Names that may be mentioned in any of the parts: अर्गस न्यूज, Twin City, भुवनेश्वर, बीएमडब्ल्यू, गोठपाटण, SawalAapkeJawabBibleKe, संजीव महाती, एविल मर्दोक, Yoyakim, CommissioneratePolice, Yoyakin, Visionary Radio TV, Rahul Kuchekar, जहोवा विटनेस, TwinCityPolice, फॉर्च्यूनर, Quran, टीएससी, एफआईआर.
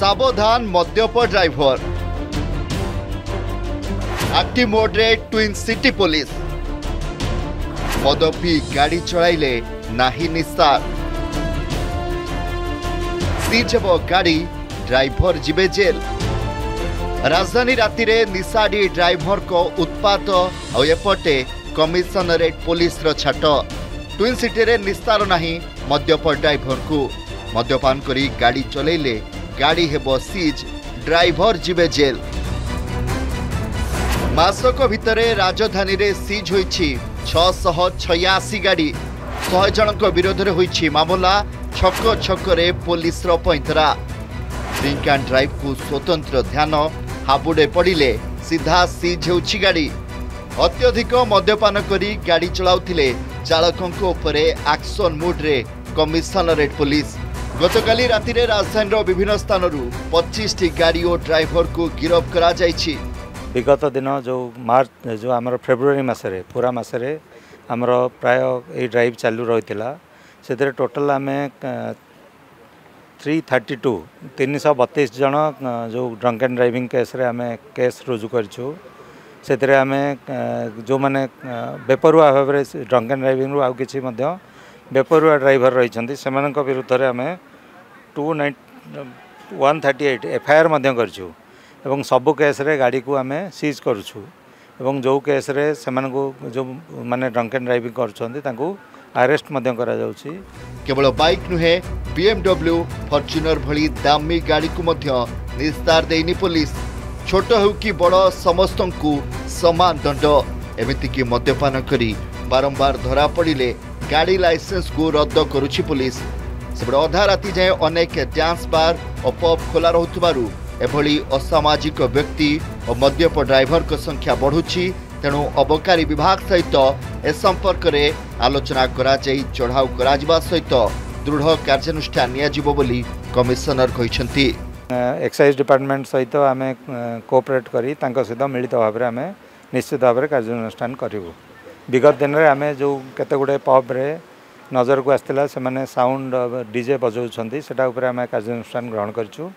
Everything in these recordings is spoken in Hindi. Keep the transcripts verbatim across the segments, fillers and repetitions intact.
सावधान मद्यप ड्राइवर। एक्टिव मोड रे ट्विन सिटी पुलिस। मदपी गाड़ी चलाइले नाही निस्तार। सीज हेब गाड़ी, ड्राइवर जीवे जेल। राजधानी राति रे निशाड़ी ड्राइवर को उत्पात और एपटे कमिशनरेट पुलिस रो छाट। ट्विन सिटी रे निस्तार नाही मद्यप ड्राइवर को। मद्यपान करी गाड़ी चलाइले गाड़ी हेब सीज, ड्राइवर जीवे जेल। मासक भितरे राजधानी रे सीज होईछि छह सौ छियासी गाड़ी। सौ जन को विरोध रे होईछि मामला। छक छक रे पुलिस रो पैंतरा। ड्रिंक एंड ड्राइव को स्वतंत्र ध्यान। हाबुडे पड़िले सीधा सीज होईछि गाड़ी। अत्यधिक मद्यपान करी गाड़ी चलाउथिले चालकक उपरे एक्शन मोड रे कमिशनरेट पुलिस। गतकाली राति रे राजधानी रो विभिन्न स्थानरू पच्चीस टी गाड़ी और ड्राइवर को गिरफ्त करा जाईछि। विगत दिन जो मार्च जो आम फेब्रुआरी मसरे पूरा मसरे आमर प्राय ये ड्राइव चालू रही से टोटाल आम थ्री थर्टी टू तीन सौ बतीस जन जो ड्रंक एंड ड्राइविंग केस रे आम केस रुजु करूँ। से जो मैंने बेपरुआ भाव ड्रंक एंड ड्राइविंग रू आगे बेपरुआ ड्राइवर रही से विरुद्ध आम two nine one thirty eight एफआईआर करूँ। एवं सबु केस रे गाड़ी को आम सीज करूँ। एवं जो केस रे को जो माने ड्रंक एंड ड्राइविंग कर आरेस्ट करा जाउछि। केवल बाइक नुहे बीएमडब्ल्यू फॉर्च्यूनर भली दामी गाड़ी को मध्य निस्तार देनी पुलिस। छोट हो कि बड़ समस्त को समान दंड। एमतीक मद्यपान करी बारंबार धरा पड़े गाड़ी लाइसेंस को रद्द करुछि पुलिस। अधा राति जाए अनेक डांस बार और पब खोला रहू। एभली असामाजिक व्यक्ति और मद्यप ड्राइवर को संख्या बढ़ुछि। तेणु अबकारी विभाग सहित ए संपर्क में आलोचना कराई चढ़ाऊ करा सहित दृढ़ कार्यानुष्ठान नियाजिबो बोली कमिशनर कहिसंती। एक्साइज डिपार्टमेंट सहित आम कोऑपरेट करी तांका सहित मिलित भाव में आम निश्चित भाव में कार्यानुष्ठान करूँ। विगत दिन में आम जो केते गुडे पब रे नजर को आसला से साउंड डीजे बजाउछंती सेटा ऊपर आम कार्यानुष्ठान ग्रहण करूँ।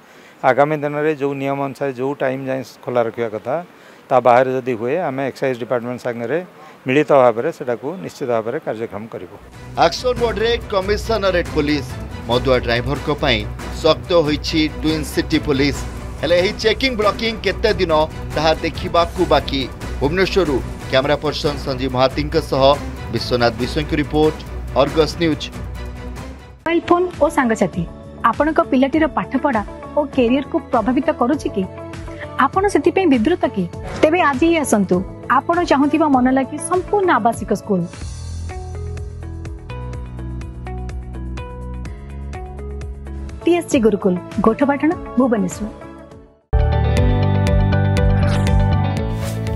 आगामी दिन में जो नियम अनुसार जो टाइम जाए खोला रखा कथा ता बाहर जदि हुए आम एक्साइज डिपार्टमेंट सागर मिलित भाव में निश्चित भाव में कार्यक्रम करूँ। एक्शन मोड रे कमिशनरेट पुलिस। मदुआ ड्राइवर को पाई सख्त होइछि ट्विन सिटी पुलिस। हेले ही चेकिंग ब्लॉकिंग केते दिन ताहा देखिबा को बाकी। भुवनेश्वरु कैमरा पर्सन संजीव महाती विश्वनाथ विश्व की report, अर्गस न्यूज। Mobile phone और सांगसाथी आपण पिलाटीर पाठपढ़ा और कैरियर को प्रभावित करुच कि आपड़ से विवृत कि तेज आज ही आसतु आपण चाहूबा मन लगे संपूर्ण आवासिक स्कूल। टीएससी गुरुकुल गोठपाटण भुवनेश्वर।